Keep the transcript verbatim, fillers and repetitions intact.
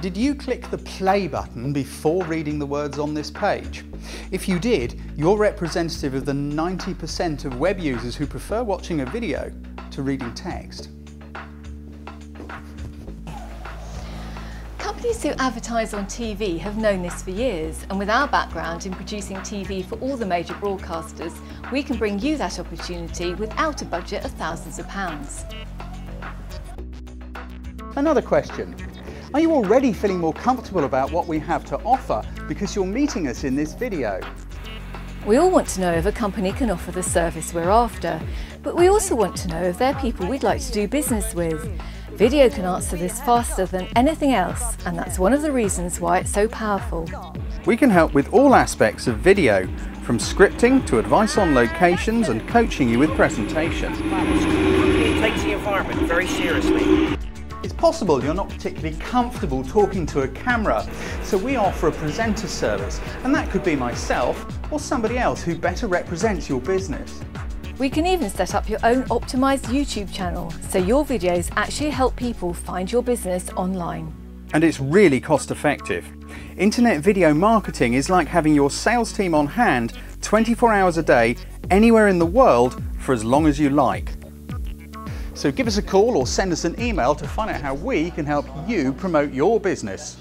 Did you click the play button before reading the words on this page? If you did, you're representative of the ninety percent of web users who prefer watching a video to reading text. Companies who advertise on T V have known this for years, and with our background in producing T V for all the major broadcasters, we can bring you that opportunity without a budget of thousands of pounds. Another question. Are you already feeling more comfortable about what we have to offer because you're meeting us in this video? We all want to know if a company can offer the service we're after, but we also want to know if they're people we'd like to do business with. Video can answer this faster than anything else, and that's one of the reasons why it's so powerful. We can help with all aspects of video, from scripting to advice on locations and coaching you with presentation. It takes the environment very seriously. It's possible you're not particularly comfortable talking to a camera, so we offer a presenter service, and that could be myself or somebody else who better represents your business. We can even set up your own optimised YouTube channel, so your videos actually help people find your business online. And it's really cost effective. Internet video marketing is like having your sales team on hand twenty-four hours a day, anywhere in the world, for as long as you like. So give us a call or send us an email to find out how we can help you promote your business.